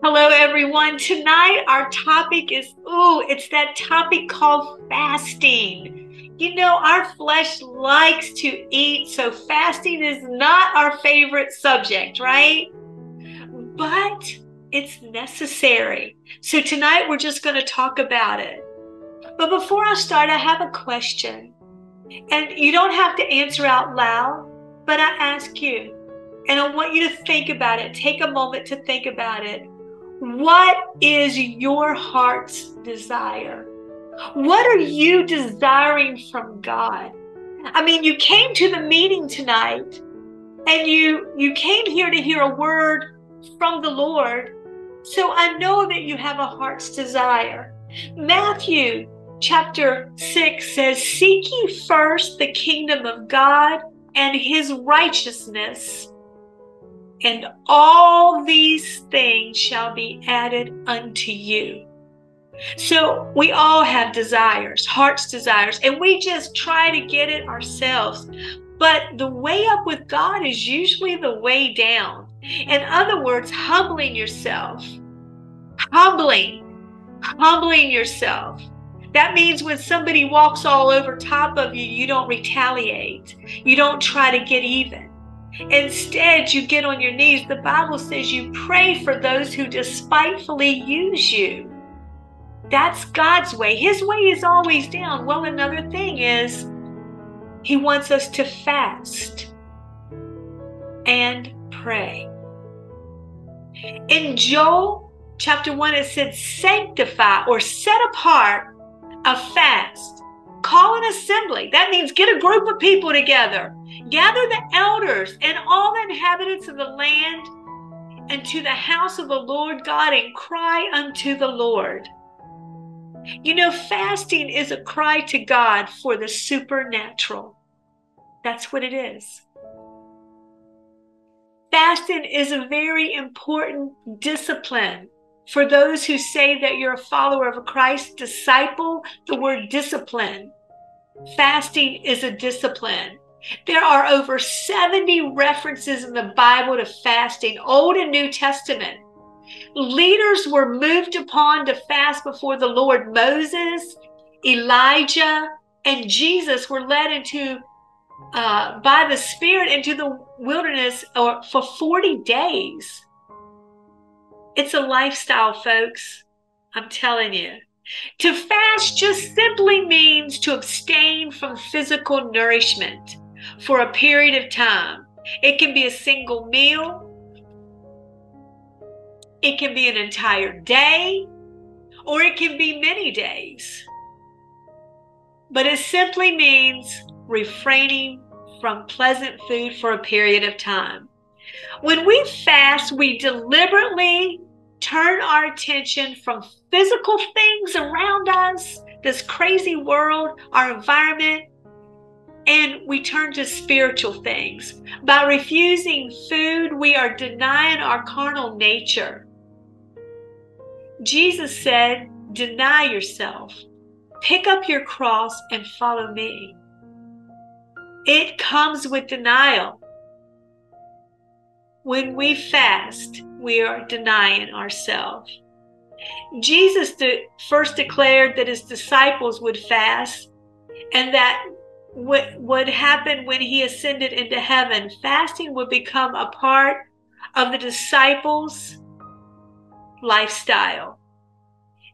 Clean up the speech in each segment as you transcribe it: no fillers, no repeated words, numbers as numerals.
Hello, everyone. Tonight, our topic is, it's that topic called fasting. You know, our flesh likes to eat, so fasting is not our favorite subject, right? But it's necessary. So tonight, we're just going to talk about it. But before I start, I have a question. And you don't have to answer out loud, but I ask you, and I want you to think about it. Take a moment to think about it. What is your heart's desire? What are you desiring from God? I mean, you came to the meeting tonight and you came here to hear a word from the Lord. So I know that you have a heart's desire. Matthew chapter 6 says, "Seek ye first the kingdom of God and his righteousness, and all these things shall be added unto you." So we all have desires, heart's desires, and we just try to get it ourselves. But the way up with God is usually the way down. In other words, humbling yourself. Humbling yourself. That means when somebody walks all over top of you, you don't retaliate. You don't try to get even. Instead, you get on your knees. The Bible says you pray for those who despitefully use you. That's God's way. His way is always down. Well, another thing is he wants us to fast and pray. In Joel chapter 1, it said sanctify or set apart a fast. Call an assembly. That means get a group of people together. Gather the elders and all the inhabitants of the land and to the house of the Lord God and cry unto the Lord. You know, fasting is a cry to God for the supernatural. That's what it is. Fasting is a very important discipline. For those who say that you're a follower of Christ, disciple, the word discipline. Fasting is a discipline. There are over 70 references in the Bible to fasting, Old and New Testament. Leaders were moved upon to fast before the Lord. Moses, Elijah, and Jesus were led into by the Spirit into the wilderness for 40 days. It's a lifestyle, folks. I'm telling you. To fast just simply means to abstain from physical nourishment for a period of time. It can be a single meal. It can be an entire day, or it can be many days. But it simply means refraining from pleasant food for a period of time. When we fast, we deliberately turn our attention from physical things around us, this crazy world, our environment, and we turn to spiritual things. By refusing food, we are denying our carnal nature. Jesus said, "Deny yourself, pick up your cross and follow me." It comes with denial. When we fast, we are denying ourselves. Jesus first declared that his disciples would fast, and that what would happen when he ascended into heaven. Fasting would become a part of the disciples' lifestyle.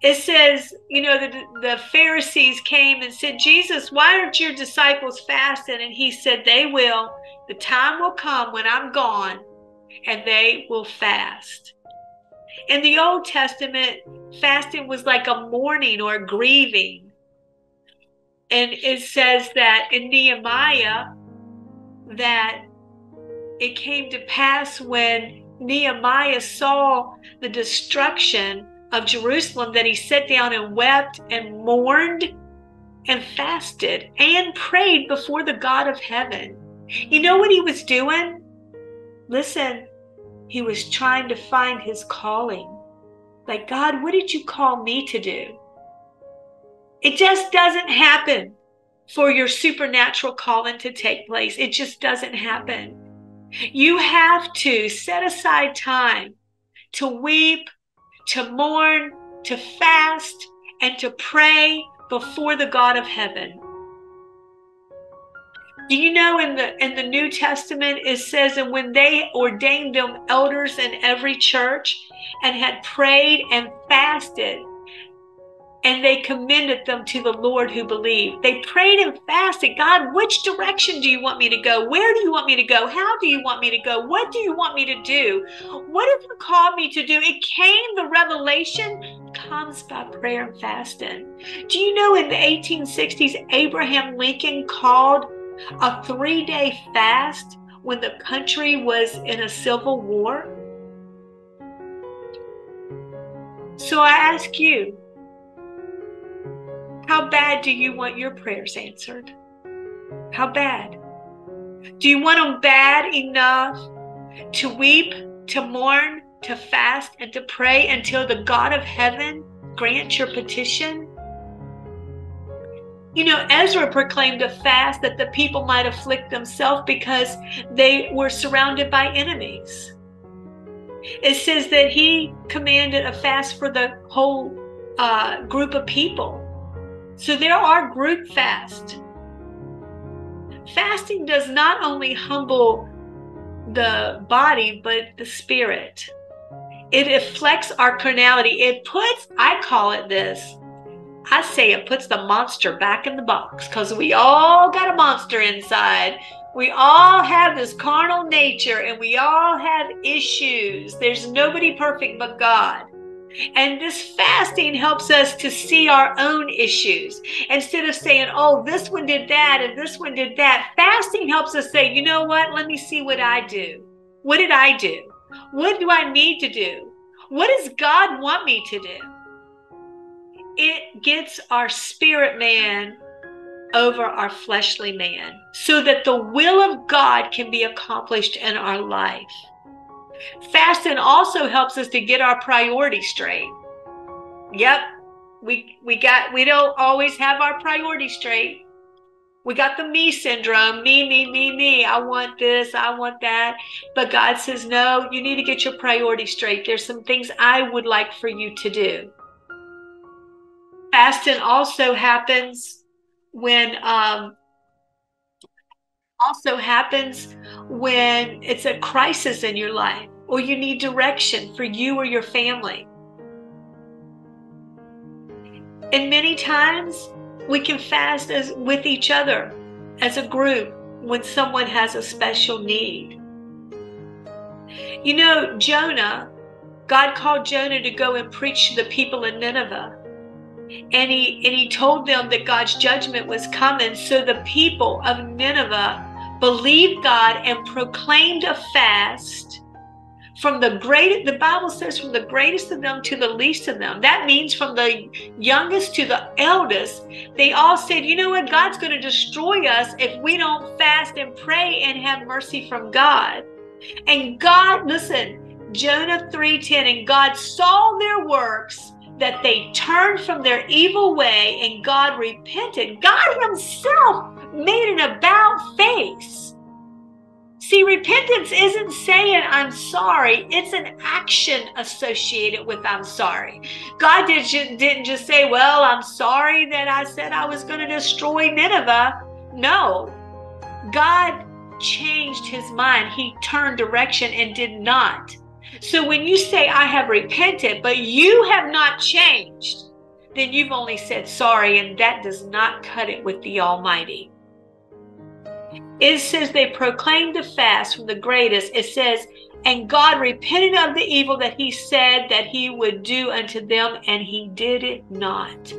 It says, you know, the Pharisees came and said, "Jesus, why aren't your disciples fasting?" And he said, "They will. The time will come when I'm gone, and they will fast." In the Old Testament, fasting was like a mourning or a grieving. And it says that in Nehemiah, that it came to pass when Nehemiah saw the destruction of Jerusalem, that he sat down and wept and mourned and fasted and prayed before the God of heaven. You know what he was doing? Listen, he was trying to find his calling. Like, God, what did you call me to do? It just doesn't happen for your supernatural calling to take place. It just doesn't happen. You have to set aside time to weep, to mourn, to fast, and to pray before the God of heaven. Do you know in the New Testament, it says, and when they ordained them elders in every church and had prayed and fasted, and they commended them to the Lord who believed. They prayed and fasted. God, which direction do you want me to go? Where do you want me to go? How do you want me to go? What do you want me to do? What have you called me to do? It came, the revelation comes by prayer and fasting. Do you know in the 1860s, Abraham Lincoln called a 3-day fast when the country was in a civil war? So I ask you, how bad do you want your prayers answered? How bad? Do you want them bad enough to weep, to mourn, to fast, and to pray until the God of heaven grants your petition? You know, Ezra proclaimed a fast that the people might afflict themselves because they were surrounded by enemies. It says that he commanded a fast for the whole group of people. So there are group fasts. Fasting does not only humble the body, but the spirit. It afflicts our carnality. It puts, I call it this, I say it puts the monster back in the box, because we all got a monster inside. We all have this carnal nature and we all have issues. There's nobody perfect but God. And this fasting helps us to see our own issues. Instead of saying, oh, this one did that and this one did that, fasting helps us say, you know what? Let me see what I do. What did I do? What do I need to do? What does God want me to do? It gets our spirit man over our fleshly man so that the will of God can be accomplished in our life. Fasting also helps us to get our priorities straight. Yep, we don't always have our priorities straight. We got the me syndrome, me. I want this, I want that. But God says, no, you need to get your priorities straight. There's some things I would like for you to do. Fasting also happens when it's a crisis in your life or you need direction for you or your family. And many times we can fast as with each other as a group when someone has a special need. You know, Jonah, God called Jonah to go and preach to the people in Nineveh. And he told them that God's judgment was coming. So the people of Nineveh believed God and proclaimed a fast from the greatest, the Bible says, from the greatest of them to the least of them. That means from the youngest to the eldest. They all said, you know what? God's going to destroy us if we don't fast and pray and have mercy from God. And God, listen, Jonah 3:10, and God saw their works, that they turned from their evil way, and God repented. God himself made an about face. See, repentance isn't saying I'm sorry. It's an action associated with I'm sorry. God didn't just say, well, I'm sorry that I said I was going to destroy Nineveh. No, God changed his mind. He turned direction and did not. So when you say, I have repented, but you have not changed, then you've only said sorry, and that does not cut it with the Almighty. It says they proclaimed the fast from the greatest. It says, and God repented of the evil that he said that he would do unto them, and he did it not.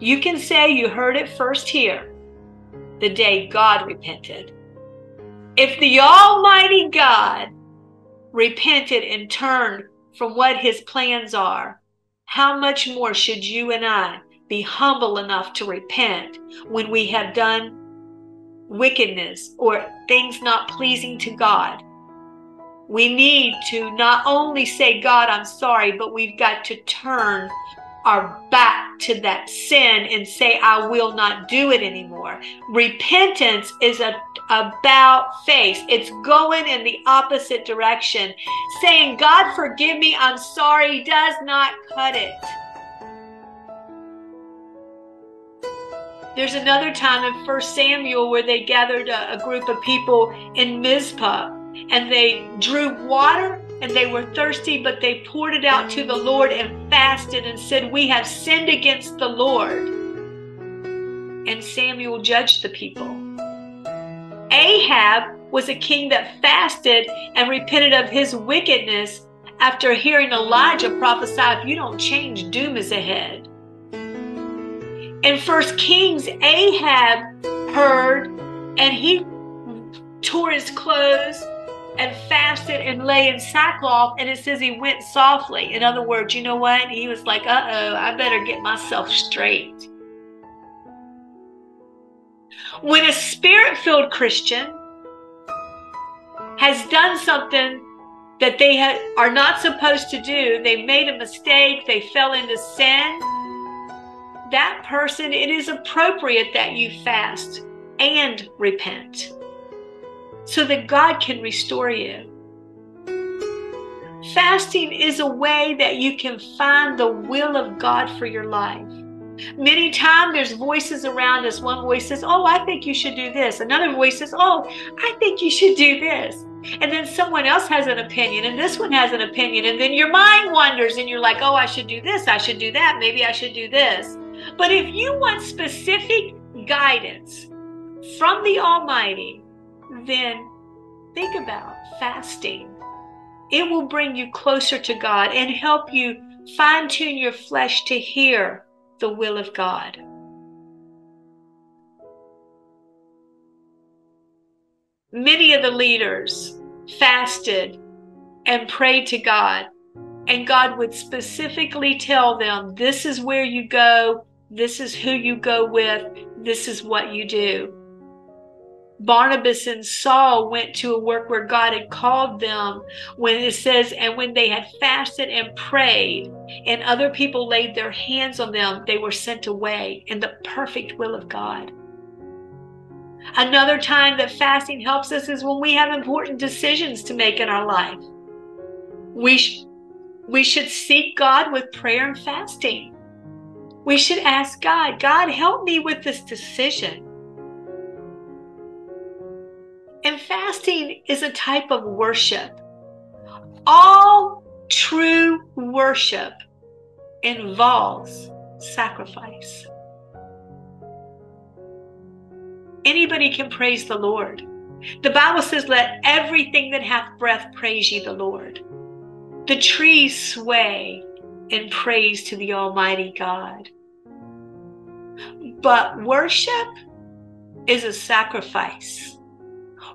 You can say you heard it first here, the day God repented. If the Almighty God repented and turned from what his plans are, how much more should you and I be humble enough to repent when we have done wickedness or things not pleasing to God? We need to not only say, God, I'm sorry, but we've got to turn our back back to that sin and say, I will not do it anymore. Repentance is about face. It's going in the opposite direction. Saying, God, forgive me, I'm sorry, does not cut it. There's another time in 1 Samuel where they gathered a group of people in Mizpah, and they drew water, and they were thirsty, but they poured it out to the Lord and fasted and said, we have sinned against the Lord. And Samuel judged the people. Ahab was a king that fasted and repented of his wickedness after hearing Elijah prophesy, if you don't change, doom is ahead. In 1 Kings, Ahab heard, and he tore his clothes and fasted and lay in sackcloth, and it says he went softly. In other words, you know what? He was like, uh-oh, I better get myself straight. When a spirit-filled Christian has done something that they are not supposed to do, they made a mistake, they fell into sin, that person, it is appropriate that you fast and repent, so that God can restore you. Fasting is a way that you can find the will of God for your life. Many times there's voices around us. One voice says, oh, I think you should do this. Another voice says, oh, I think you should do this. And then someone else has an opinion, and this one has an opinion, and then your mind wanders, and you're like, oh, I should do this, I should do that, maybe I should do this. But if you want specific guidance from the Almighty, then think about fasting. It will bring you closer to God and help you fine-tune your flesh to hear the will of God. Many of the leaders fasted and prayed to God, and God would specifically tell them, this is where you go, this is who you go with, this is what you do. Barnabas and Saul went to a work where God had called them, when it says, and when they had fasted and prayed, and other people laid their hands on them, they were sent away in the perfect will of God. Another time that fasting helps us is when we have important decisions to make in our life. We should seek God with prayer and fasting. We should ask God, God, help me with this decision. And fasting is a type of worship. All true worship involves sacrifice. Anybody can praise the Lord. The Bible says, let everything that hath breath praise ye the Lord. The trees sway in praise to the Almighty God. But worship is a sacrifice.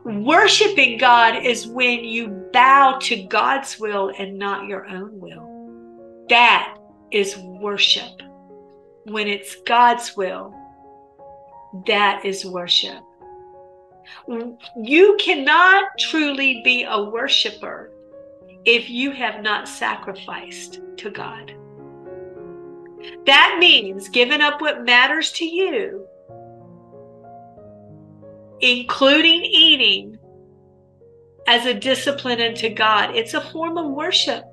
Worshiping God is when you bow to God's will and not your own will. That is worship. When it's God's will, that is worship. You cannot truly be a worshiper if you have not sacrificed to God. That means giving up what matters to you, including eating, as a discipline unto God. It's a form of worship.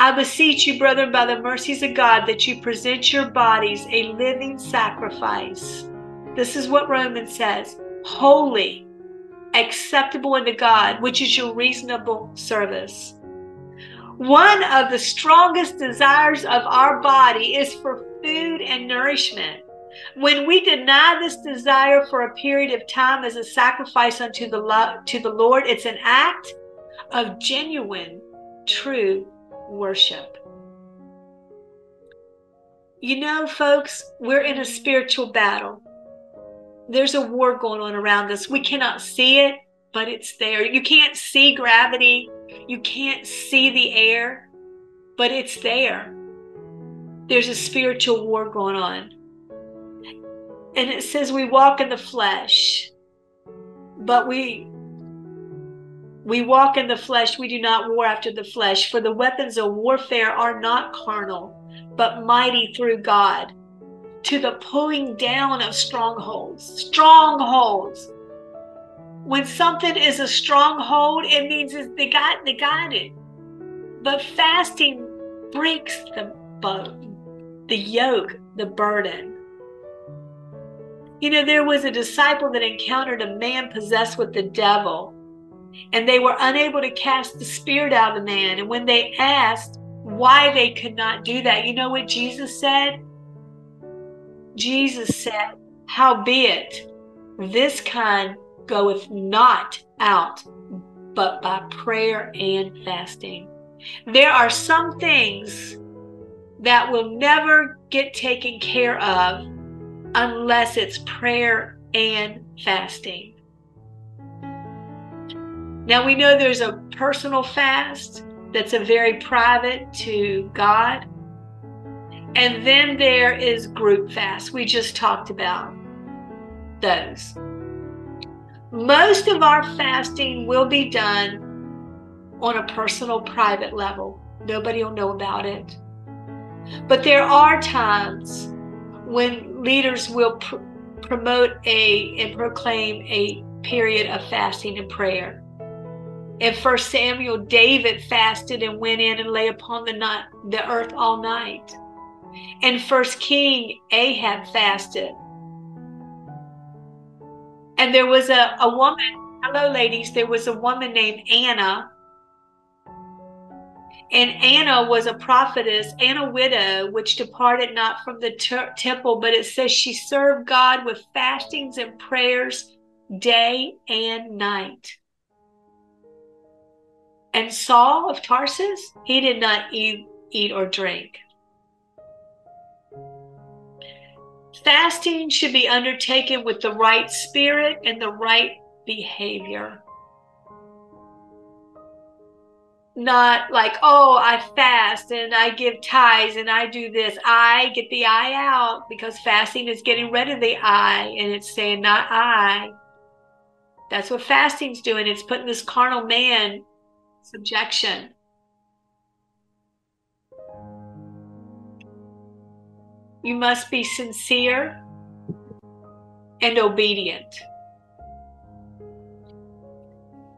I beseech you, brethren, by the mercies of God, that you present your bodies a living sacrifice. This is what Romans says, holy, acceptable unto God, which is your reasonable service. One of the strongest desires of our body is for food and nourishment. When we deny this desire for a period of time as a sacrifice unto the Lord, it's an act of genuine, true worship. You know, folks, we're in a spiritual battle. There's a war going on around us. We cannot see it, but it's there. You can't see gravity. You can't see the air, but it's there. There's a spiritual war going on. And it says we walk in the flesh, but we walk in the flesh. We do not war after the flesh, for the weapons of warfare are not carnal, but mighty through God to the pulling down of strongholds. Strongholds. When something is a stronghold, it means they got it. But fasting breaks the bone, the yoke, the burden. You know, there was a disciple that encountered a man possessed with the devil, and they were unable to cast the spirit out of the man. And when they asked why they could not do that, you know what Jesus said? Jesus said, "Howbeit, this kind goeth not out, but by prayer and fasting." There are some things that will never get taken care of unless it's prayer and fasting. Now we know there's a personal fast that's a very private to God. And then there is group fast. We just talked about those. Most of our fasting will be done on a personal, private level. Nobody will know about it. But there are times when leaders will promote and proclaim a period of fasting and prayer. In 1 Samuel, David fasted and went in and lay upon the earth all night. In 1 King, Ahab fasted. And there was a woman, hello ladies, there was a woman named Anna. And Anna was a prophetess and a widow, which departed not from the temple, but it says she served God with fastings and prayers day and night. And Saul of Tarsus, he did not eat or drink. Fasting should be undertaken with the right spirit and the right behavior. Not like, oh, I fast and I give tithes and I do this. I get the I out, because fasting is getting rid of the I, and it's saying not I. That's what fasting's doing. It's putting this carnal man in subjection. You must be sincere and obedient.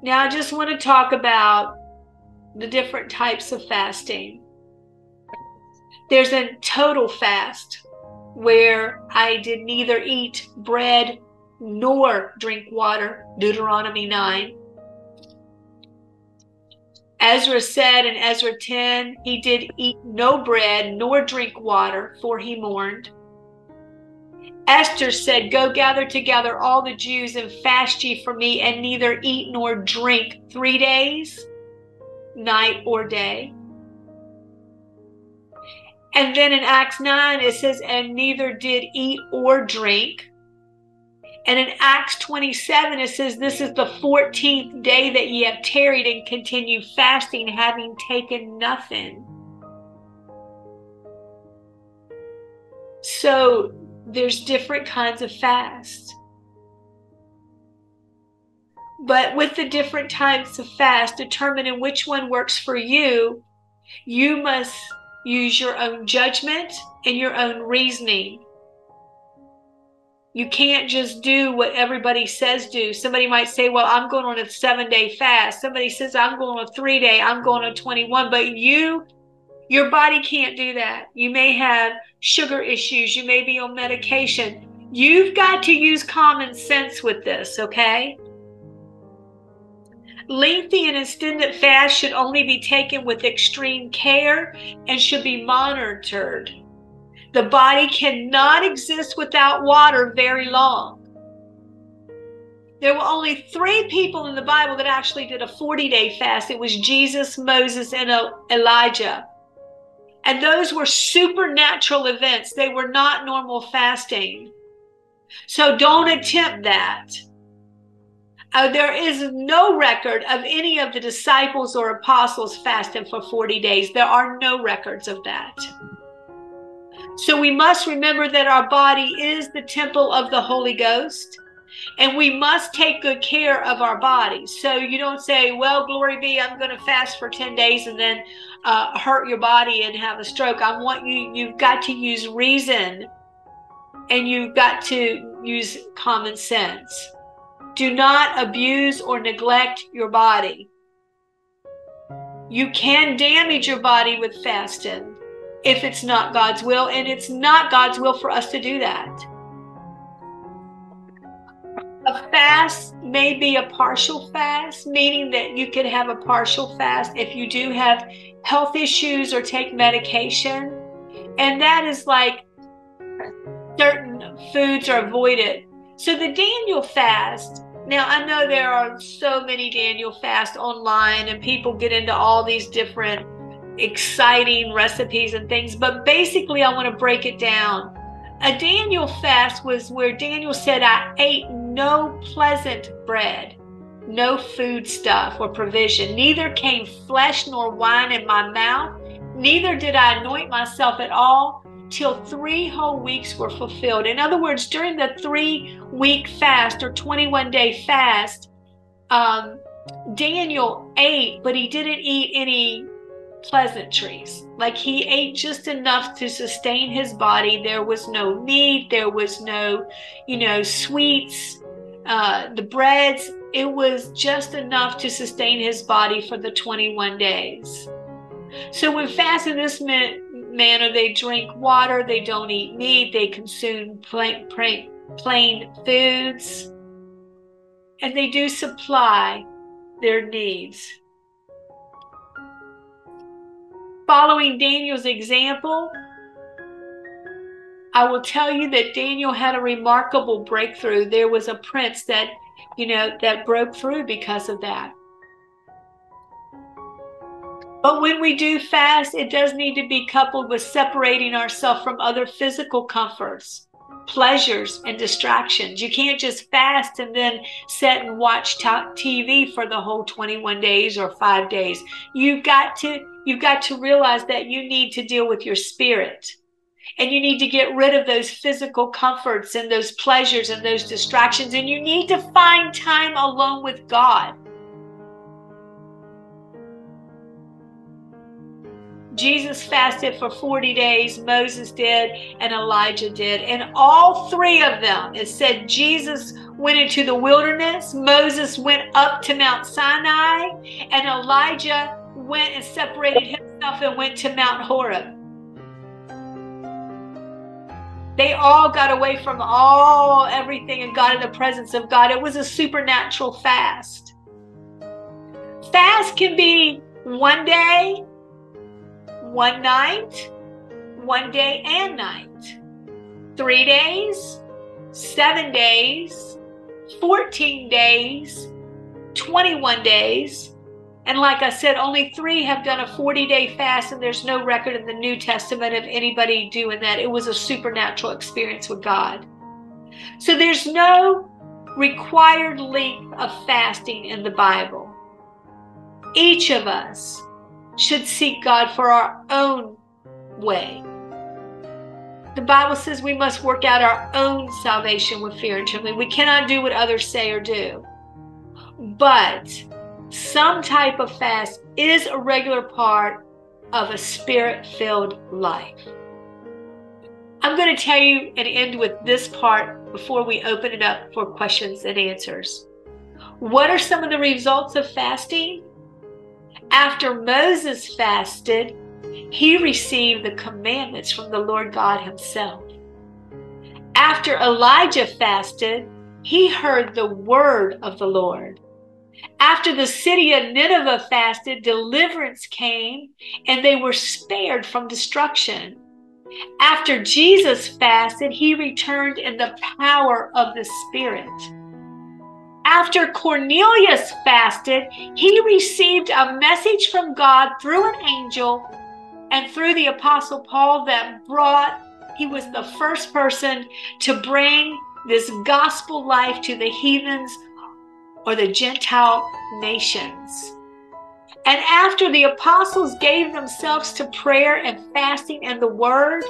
Now I just want to talk about the different types of fasting. There's a total fast where I did neither eat bread nor drink water, Deuteronomy 9. Ezra said in Ezra 10, he did eat no bread nor drink water, for he mourned. Esther said, "Go gather together all the Jews and fast ye for me, and neither eat nor drink 3 days, night or day." And then in Acts 9, it says, "And neither did eat or drink." And in Acts 27, it says, "This is the 14th day that ye have tarried and continue fasting, having taken nothing." So there's different kinds of fast. But with the different types of fast, determining which one works for you, you must use your own judgment and your own reasoning. You can't just do what everybody says do. Somebody might say, well, I'm going on a 7-day fast. Somebody says, I'm going on a 3-day, I'm going on 21. But your body can't do that. You may have sugar issues. You may be on medication. You've got to use common sense with this, okay? Lengthy and extended fast should only be taken with extreme care and should be monitored. The body cannot exist without water very long. There were only 3 people in the Bible that actually did a 40-day fast. It was Jesus, Moses, and Elijah. And those were supernatural events. They were not normal fasting. So don't attempt that. There is no record of any of the disciples or apostles fasting for 40 days. There are no records of that. So we must remember that our body is the temple of the Holy Ghost, And we must take good care of our bodies. So you don't say, well, glory be, I'm going to fast for 10 days and then hurt your body and have a stroke. I want you, you've got to use reason and you've got to use common sense. Do not abuse or neglect your body. You can damage your body with fasting if it's not God's will, and it's not God's will for us to do that. A fast may be a partial fast, meaning that you could have a partial fast if you do have health issues or take medication. And that is like certain foods are avoided. So the Daniel fast, now I know there are so many Daniel fasts online and people get into all these different exciting recipes and things, but basically I want to break it down. A Daniel fast was where Daniel said, I ate no pleasant bread, no food stuff or provision. Neither came flesh nor wine in my mouth. Neither did I anoint myself at all till 3 whole weeks were fulfilled. In other words, during the 3-week fast or 21-day fast, Daniel ate, but he didn't eat any pleasantries. Like he ate just enough to sustain his body. There was no meat, there was no, sweets, the breads. It was just enough to sustain his body for the 21 days. So when fasting this manner, they drink water, they don't eat meat, they consume plain foods, and they do supply their needs. Following Daniel's example, I will tell you that Daniel had a remarkable breakthrough. There was a prince that, that broke through because of that. But when we do fast, it does need to be coupled with separating ourselves from other physical comforts, pleasures, and distractions. You can't just fast and then sit and watch TV for the whole 21 days or 5 days. You've got to realize that you need to deal with your spirit, and you need to get rid of those physical comforts and those pleasures and those distractions, and you need to find time alone with God. Jesus fasted for 40 days, Moses did, and Elijah did. And all 3 of them, it said Jesus went into the wilderness, Moses went up to Mount Sinai, and Elijah went and separated himself and went to Mount Horeb. They all got away from everything and got in the presence of God. It was a supernatural fast. Fast can be 1 day, 1 night, 1 day and night, 3 days, 7 days, 14 days, 21 days. And like I said, only 3 have done a 40-day fast, and there's no record in the New Testament of anybody doing that. It was a supernatural experience with God. So there's no required length of fasting in the Bible. Each of us should seek God for our own way. The Bible says we must work out our own salvation with fear and trembling. We cannot do what others say or do. But some type of fast is a regular part of a spirit-filled life. I'm going to tell you and end with this part before we open it up for questions and answers. What are some of the results of fasting? After Moses fasted, he received the commandments from the Lord God himself. After Elijah fasted, he heard the word of the Lord. After the city of Nineveh fasted, deliverance came, and they were spared from destruction. After Jesus fasted, he returned in the power of the Spirit. After Cornelius fasted, he received a message from God through an angel and through the Apostle Paul that he was the first person to bring this gospel life to the heathens or the Gentile nations. And after the apostles gave themselves to prayer and fasting and the word,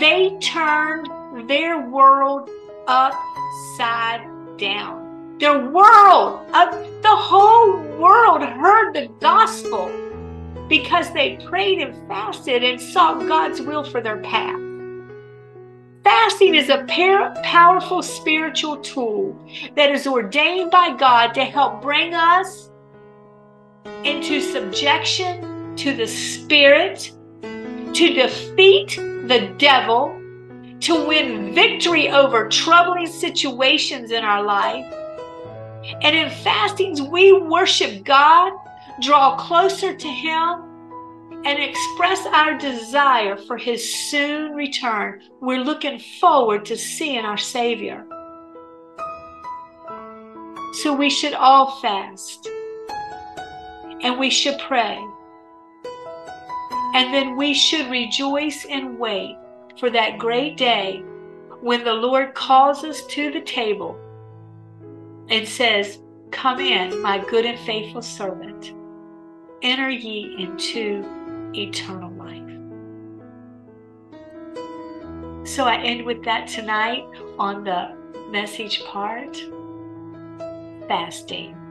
they turned their world upside down. The whole world heard the gospel because they prayed and fasted and sought God's will for their path. Fasting is a powerful spiritual tool that is ordained by God to help bring us into subjection to the Spirit, to defeat the devil, to win victory over troubling situations in our life. And in fastings, we worship God, draw closer to Him, and express our desire for His soon return. We're looking forward to seeing our Savior. So we should all fast, and we should pray, and then we should rejoice and wait for that great day when the Lord calls us to the table and says, "Come in, my good and faithful servant. Enter ye into eternal life." So I end with that tonight on the message part, fasting.